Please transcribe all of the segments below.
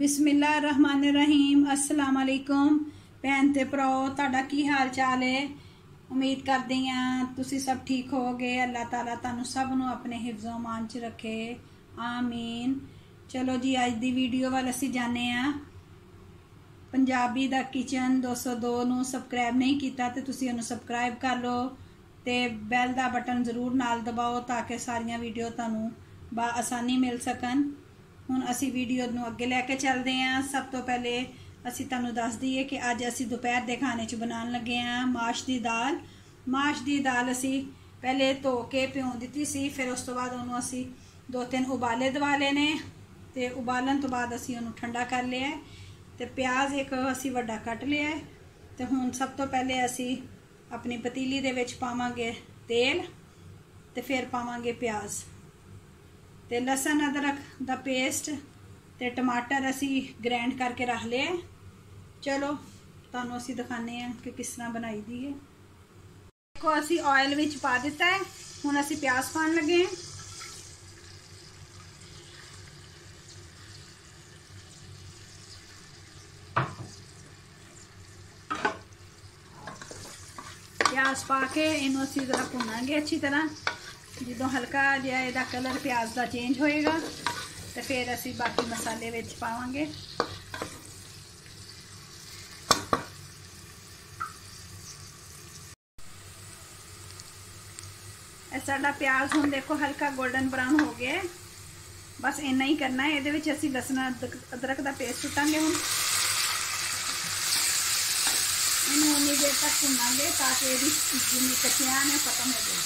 बिस्मिल्लाह रहमान रहीम। अस्सलाम वालेकुम भैन ते भराओ, तुहाडा की हाल चाल है? उम्मीद करदी आं तुसीं सब ठीक होगे। अल्लाह ताला तुहानू सब नू अपने हिफ्जो अमान च रखे, आमीन। चलो जी, अज दी वीडियो वाल असीं जाने आं। पंजाबी दा किचन 202 नू सबसक्राइब नहीं कीता ते तुसीं उहनू सबसक्राइब कर लो ते बैल दा बटन जरूर नाल दबाओ ताकि सारियां वीडियो तुहानू आसानी मिल सकन। हुण असी वीडियो नू अगे लैके चलते हैं। सब तो पहले असी तुहानू दस दईए कि अज असी दोपहर के खाने च बनान लगे हाँ माश की दाल। माश की दाल असी पहले धो के प्यों दी सी, फिर उस तो बाद उहनू असी दो तीन उबाले दवा लेने ते उबालन तो बाद असी उहनू ठंडा कर लिया ते प्याज एक असी वड्डा कट लिया है। तो हुण सब तो पहले असी अपनी पतीली दे विच पावांगे तेल ते फिर पावांगे प्याज ते लसन अदरक दा पेस्ट ते टमाटर असी ग्रैंड करके रख लिया। चलो तुहानू असी दिखाने हैं कि किस तरह बनाई दी है। देखो असी ऑयल विच पा दिता है। हुण असी प्याज पान लगे हैं। प्याज पा के इन्नू असी जरा भुनांगे अच्छी तरह। जो हल्का जहा इहदा कलर प्याज का चेंज होएगा तो फिर असी बाकी मसाले विच पावांगे। साडा प्याज हुण देखो हल्का गोल्डन ब्राउन हो गया है। बस इन्ना ही करना है। इहदे विच असी लसन अदरक का पेस्ट सुट्टांगे। हुण इहनू उन्नी देर तक भुनांगे ताकि इहदी जिन्नी कच्चियां ने खत्म हो जाए।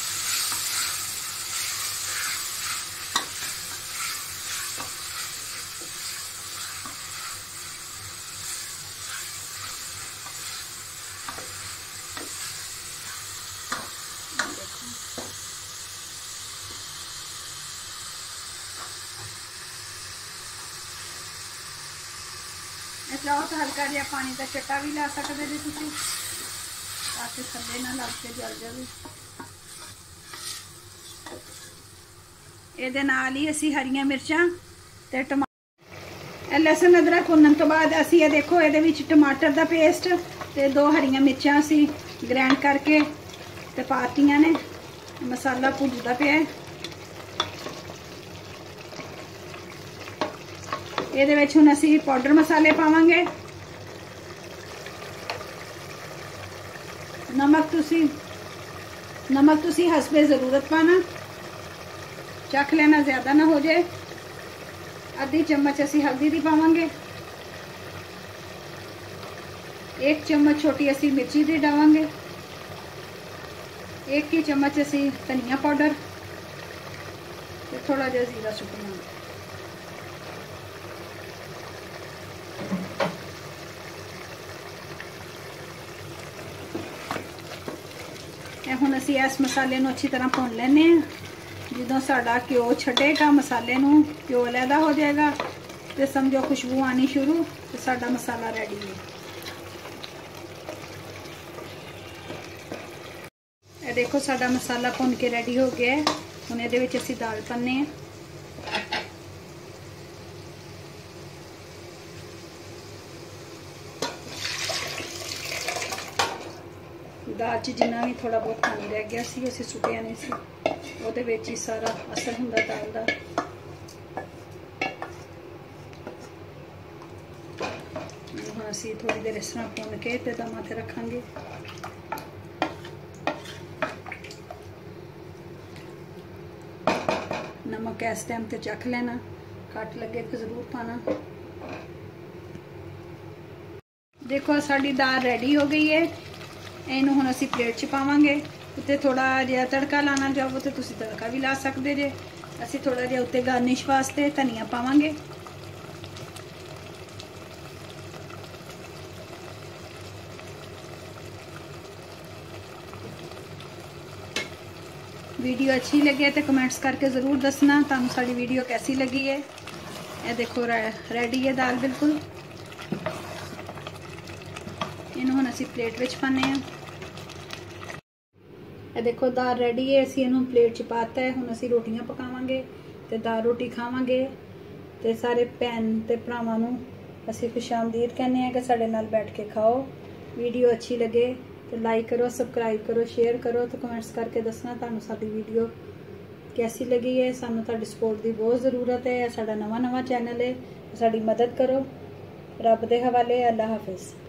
चाहो तो हल्का जहा पानी का छटा भी ला सकते जी तुम ताकि थले ना लग के जल जाए। ये असी हरिया मिर्चा ते टमाटर लसन अदरक भुनन तो बाद असी ये देखो ये टमाटर का पेस्ट ते दो हरिया मिर्चा असी ग्रैंड करके ते पातियां ने। मसाला भुनदा पिया। ये हुण असी पाउडर मसाले पावांगे। नमक तुसी हसबे ज़रूरत पाना, चख लेना ज़्यादा ना हो जाए। आधी चम्मच असी हल्दी दी पावांगे। 1 चम्मच छोटी असी मिर्ची दी डावांगे। 1 चम्मच असी धनिया पाउडर ते थोड़ा जिहा जीरा सुट्टांगे। हुण असी इस मसाले नूं अच्छी तरह भुन लैने आं। जदों साडा घ्यो छडेगा मसाले नूं, घ्यो अलहदा हो जाएगा तो समझो खुशबू आनी शुरू तो साडा मसाला रेडी है। देखो साडा मसाला भुन के रेडी हो गया है। हुण इहदे विच असी दाल पाने आं। दाल च जिन्ना भी थोड़ा बहुत पानी रह गया सी असीं सुटिया नहीं सी, उहदे विच ही सारा असर हुंदा दाल दा। हुण असीं थोड़ी देर इस तरह भुन के ते दमां ते रखांगे। नमक इस टाइम ते चख लेना, घट लगे तो जरूर पाना। देखो साडी दाल रेडी हो गई है। इनू हुण असी प्लेट च पावांगे। उत्ते थोड़ा जिहा तड़का लाना चाहो तो तुसीं तड़का भी ला सकते जे। असी थोड़ा जिहा उत्ते गार्निश वास्ते धनिया पावांगे। वीडियो अच्छी लगे तो कमेंट्स करके ज़रूर दसना तुहानू साडी वीडियो कैसी लगी है। ये देखो रेडी है दाल बिल्कुल। इनू हुण असी प्लेट विच पाने आं। ये देखो दाल रेडी है। असी इनू प्लेट च पाता है। हुण असी रोटियां पकावांगे ते दाल रोटी खावांगे ते सारे भैन ते भरावां नूं असं खुश आमदीद कहने हैं कि साढ़े नाल बैठ के खाओ। वीडियो अच्छी लगे तो लाइक करो, सबसक्राइब करो, शेयर करो तो कमेंट्स करके दसना तुहानू साडी वीडियो कैसी लगी है। सानू तुहाडी सपोर्ट की बहुत जरूरत है। साडा नवा नवा चैनल है, साडी मदद करो। रब दे हवाले, अल्लाह हाफिज़।